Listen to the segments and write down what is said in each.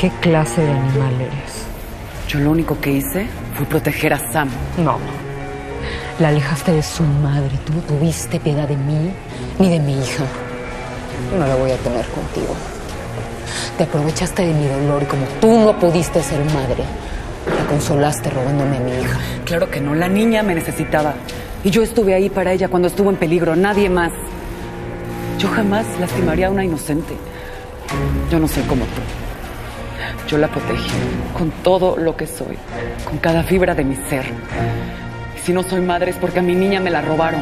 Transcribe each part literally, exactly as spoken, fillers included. ¿Qué clase de animal eres? Yo lo único que hice fue proteger a Sam. No. La alejaste de su madre. Tú no tuviste piedad de mí ni de mi hija. No la voy a tener contigo. Te aprovechaste de mi dolor y como tú no pudiste ser madre, la consolaste robándome a mi hija. Claro que no. La niña me necesitaba. Y yo estuve ahí para ella cuando estuvo en peligro. Nadie más. Yo jamás lastimaría a una inocente. Yo no soy como tú. Yo la protegí con todo lo que soy, con cada fibra de mi ser. Y si no soy madre es porque a mi niña me la robaron.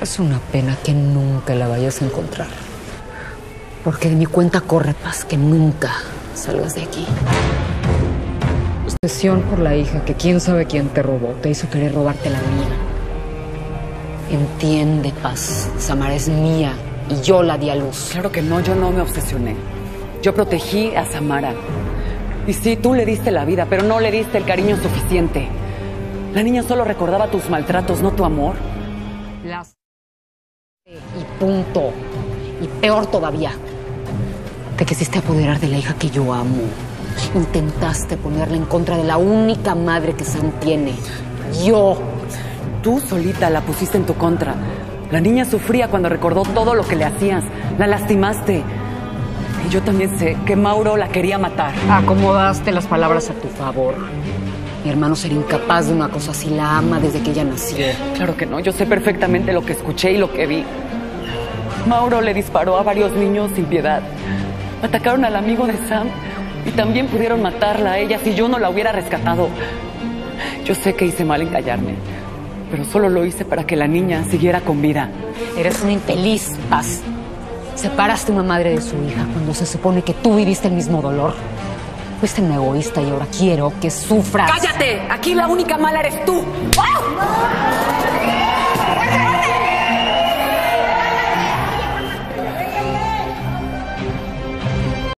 Es una pena que nunca la vayas a encontrar. Porque de mi cuenta corre, Paz, que nunca salgas de aquí. La obsesión por la hija, que quién sabe quién te robó, te hizo querer robarte la mía. Entiende, Paz, Samara es mía y yo la di a luz. Claro que no, yo no me obsesioné. Yo protegí a Samara. Y sí, tú le diste la vida, pero no le diste el cariño suficiente. La niña solo recordaba tus maltratos, no tu amor. Las... Y punto. Y peor todavía. Te quisiste apoderar de la hija que yo amo. Intentaste ponerla en contra de la única madre que Sam tiene. Yo. Tú solita la pusiste en tu contra. La niña sufría cuando recordó todo lo que le hacías. La lastimaste. Y yo también sé que Mauro la quería matar. Acomodaste las palabras a tu favor. Mi hermano sería incapaz de una cosa así. La ama desde que ella nació. Yeah. Claro que no. Yo sé perfectamente lo que escuché y lo que vi. Mauro le disparó a varios niños sin piedad. Atacaron al amigo de Sam y también pudieron matarla a ella si yo no la hubiera rescatado. Yo sé que hice mal en callarme, pero solo lo hice para que la niña siguiera con vida. Eres una infeliz, Paz. Separaste a una madre de su hija cuando se supone que tú viviste el mismo dolor. Fuiste un egoísta y ahora quiero que sufras. ¡Cállate! Aquí la única mala eres tú.